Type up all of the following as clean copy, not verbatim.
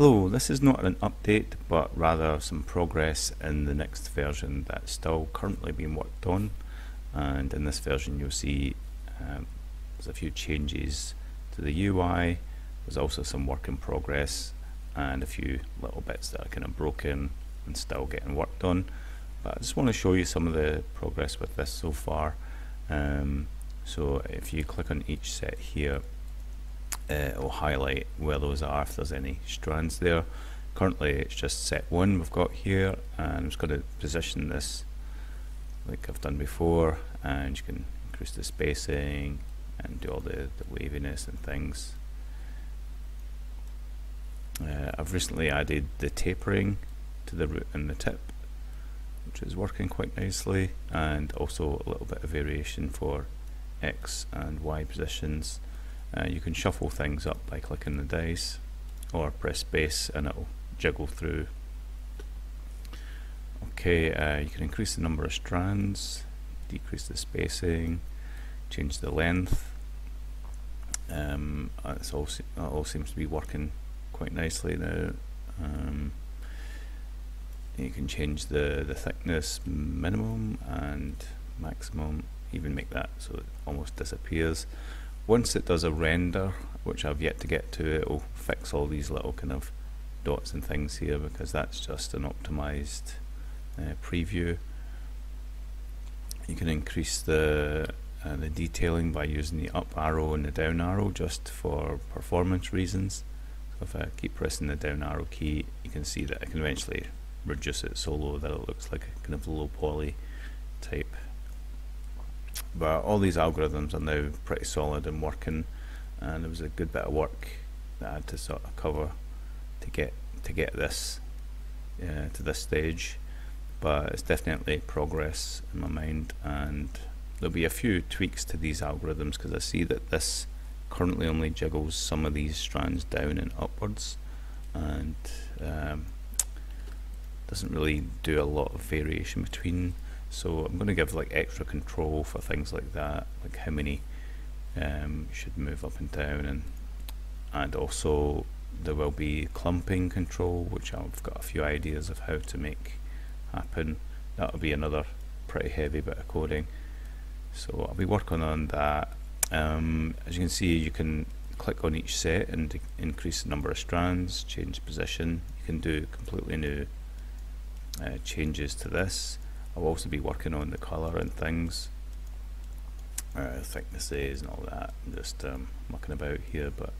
Hello, this is not an update but rather some progress in the next version that's still currently being worked on, and in this version you'll see there's a few changes to the UI. There's also some work in progress and a few little bits that are kind of broken and still getting worked on, but I just want to show you some of the progress with this so far. So if you click on each set here, it'll highlight where those are, if there's any strands there. Currently it's just set 1 we've got here, and I'm just going to position this like I've done before, and you can increase the spacing and do all the waviness and things. I've recently added the tapering to the root and the tip, which is working quite nicely, and also a little bit of variation for X and Y positions. You can shuffle things up by clicking the dice or press space and it'll jiggle through. Okay, you can increase the number of strands, decrease the spacing, change the length. That all seems to be working quite nicely now. You can change the thickness minimum and maximum, even make that so it almost disappears. Once it does a render, which I've yet to get to, it'll fix all these little kind of dots and things here, because that's just an optimized preview. You can increase the detailing by using the up arrow and the down arrow just for performance reasons. So if I keep pressing the down arrow key, you can see that I can eventually reduce it so low that it looks like a kind of low poly type. But all these algorithms are now pretty solid and working, and it was a good bit of work that I had to sort of cover to get this to this stage, but it's definitely progress in my mind. And there'll be a few tweaks to these algorithms, because I see that this currently only jiggles some of these strands down and upwards, and doesn't really do a lot of variation between. So I'm going to give like extra control for things like that, like how many should move up and down, and also there will be clumping control, which I've got a few ideas of how to make happen. That'll be another pretty heavy bit of coding, so I'll be working on that. As you can see, you can click on each set and increase the number of strands, change position. You can do completely new changes to this. I'll also be working on the colour and things, thicknesses and all that. I'm just mucking about here, but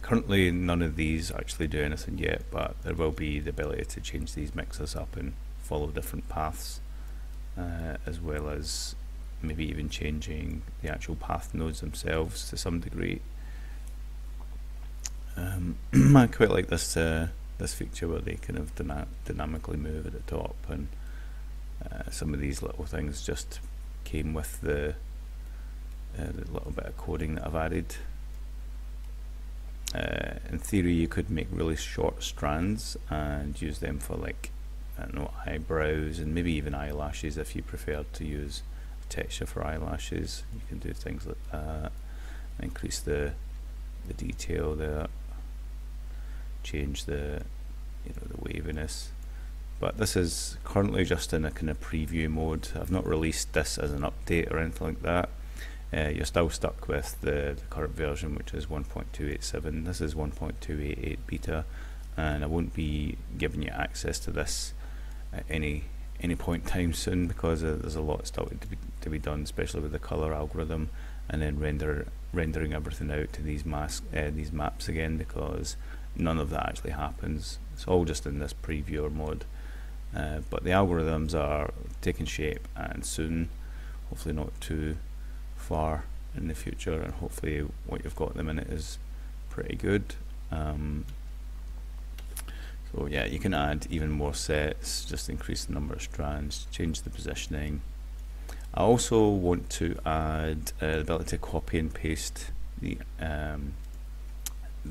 currently none of these actually do anything yet, but there will be the ability to change these mixers up and follow different paths, as well as maybe even changing the actual path nodes themselves to some degree. I quite like this this feature where they kind of dynamically move at the top, and some of these little things just came with the little bit of coding that I've added. In theory, you could make really short strands and use them for, like, I don't know, eyebrows and maybe even eyelashes if you prefer to use texture for eyelashes. You can do things like that, increase the detail there, change the, you know, the waviness. But this is currently just in a kind of preview mode. I've not released this as an update or anything like that. You're still stuck with the current version, which is 1.287. This is 1.288 beta, and I won't be giving you access to this at any point in time soon, because there's a lot still to be done, especially with the color algorithm, and then rendering everything out to these maps again, because none of that actually happens. It's all just in this previewer mode. But the algorithms are taking shape, and soon, hopefully not too far in the future, and hopefully what you've got at the minute is pretty good. So yeah, you can add even more sets, just increase the number of strands, change the positioning. I also want to add the ability to copy and paste the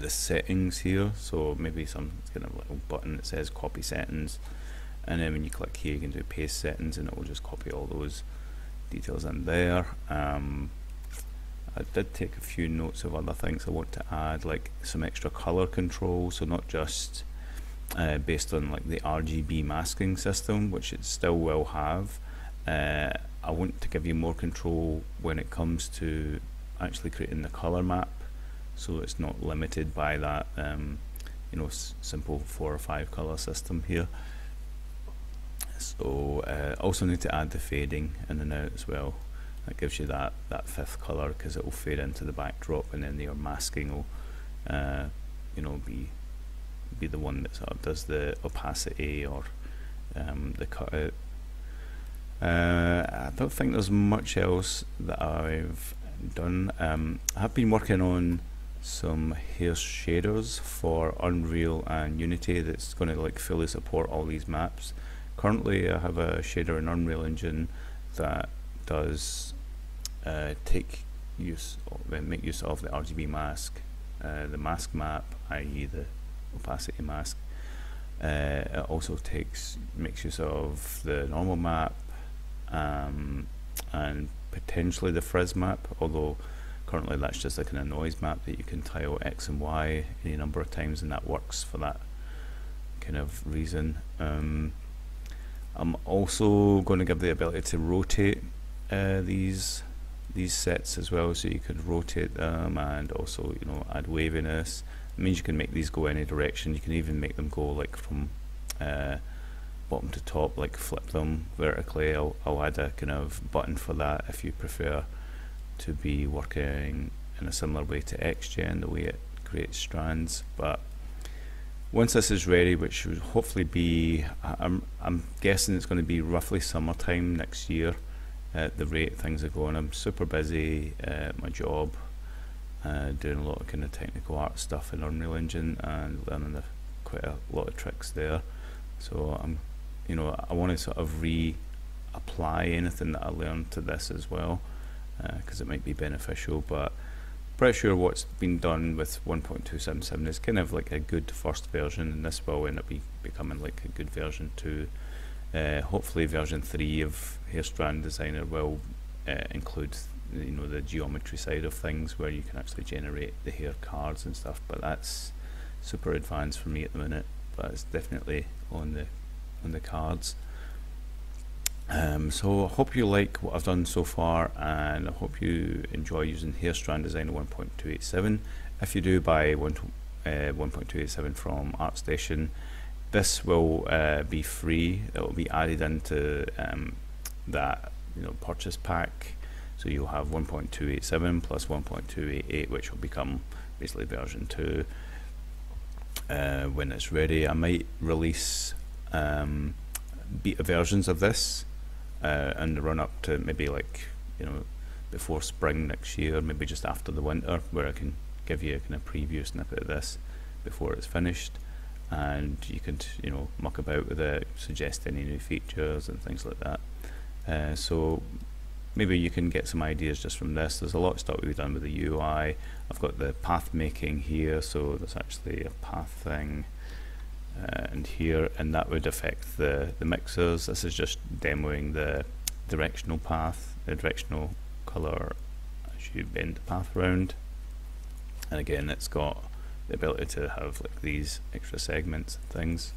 settings here. So maybe some kind of little button that says copy settings, and then when you click here you can do paste settings and it will just copy all those details in there. I did take a few notes of other things I want to add, like some extra color control, so not just based on like the RGB masking system, which it still will have. I want to give you more control when it comes to actually creating the color map, so it's not limited by that you know, simple 4 or 5 color system here. So also need to add the fading in and out as well. That gives you that 5th color, because it will fade into the backdrop, and then your masking will you know, be the one that sort of does the opacity or the cutout. I don't think there's much else that I've done. I have been working on some hair shaders for Unreal and Unity that's going to like fully support all these maps. Currently I have a shader in Unreal Engine that does make use of the RGB mask, the mask map, i.e. the opacity mask. It also makes use of the normal map, and potentially the frizz map, although currently that's just like a noise map that you can tile X and Y any number of times, and that works for that kind of reason. I'm also going to give the ability to rotate these sets as well, so you could rotate them and also, you know, add waviness. It means you can make these go any direction. You can even make them go like from bottom to top, like flip them vertically. I'll add a kind of button for that if you prefer to be working in a similar way to XGen, the way it creates strands. But once this is ready, which should hopefully be, I'm guessing it's going to be roughly summertime next year at the rate things are going. I'm super busy at my job, doing a lot of kind of technical art stuff in Unreal Engine and learning quite a lot of tricks there. So you know, I want to sort of reapply anything that I learned to this as well, because it might be beneficial. But pretty sure what's been done with 1.277 is kind of like a good first version, and this will end up becoming like a good version 2. Hopefully version 3 of Hair Strand Designer will include, you know, the geometry side of things where you can actually generate the hair cards and stuff, but that's super advanced for me at the minute, but it's definitely on the cards. So I hope you like what I've done so far, and I hope you enjoy using Hair Strand Designer 1.287. If you do buy 1.287 from ArtStation, this will be free. It will be added into that, you know, purchase pack. So you'll have 1.287 plus 1.288, which will become basically version 2 when it's ready. I might release beta versions of this and the run up to maybe, like, you know, before spring next year, maybe just after the winter, where I can give you a kind of preview snippet of this before it's finished, and you can, you know, muck about with it, suggest any new features and things like that. So maybe you can get some ideas just from this. There's a lot of stuff we've done with the UI. I've got the path making here, so there's actually a path thing and here, and that would affect the mixers. This is just demoing the directional path, the directional color as you bend the path around. And again, it's got the ability to have like these extra segments and things.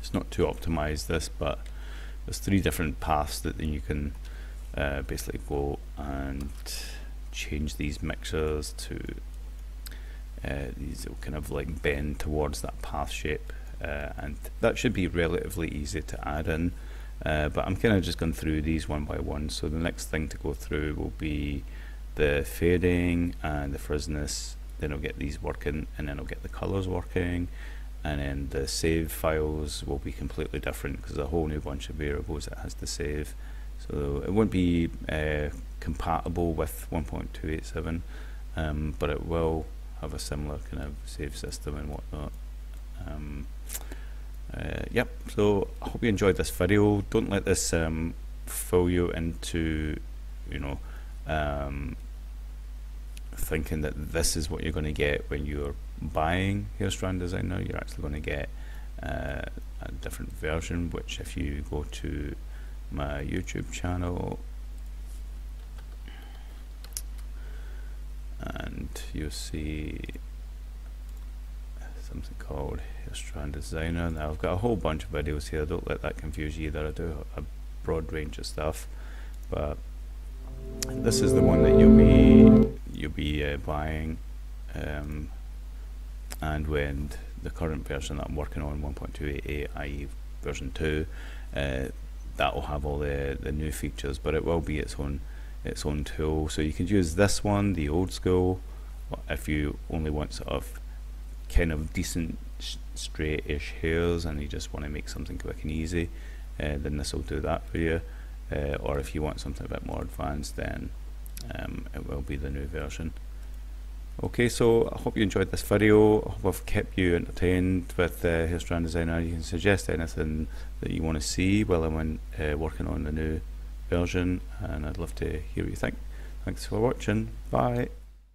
It's not too optimized, this, but there's 3 different paths that then you can basically go and change these mixers to. These will kind of like bend towards that path shape, and that should be relatively easy to add in, but I'm kind of just going through these one by one. So the next thing to go through will be the fading and the frizziness, then I'll get these working, and then I'll get the colors working, and then the save files will be completely different because there's a whole new bunch of variables that has to save. So it won't be compatible with 1.287, but it will have a similar kind of save system and whatnot. Yep, so I hope you enjoyed this video. Don't let this fool you into, you know, thinking that this is what you're going to get when you're buying Hair Strand Designer. You're actually going to get a different version, which if you go to my YouTube channel, and you see something called Hair Strand Designer. Now I've got a whole bunch of videos here, don't let that confuse you either. I do a broad range of stuff, but this is the one that you'll be buying and when the current version that I'm working on, 1.288, i.e. version 2, that will have all the new features, but it will be its own tool. So you can use this one, the old school, if you only want sort of kind of decent straight-ish hairs and you just want to make something quick and easy, then this will do that for you. Or if you want something a bit more advanced, then it will be the new version. Okay, so I hope you enjoyed this video. I hope I've kept you entertained with Hair Strand Designer. You can suggest anything that you want to see while I'm working on the new version, and I'd love to hear what you think. Thanks for watching. Bye.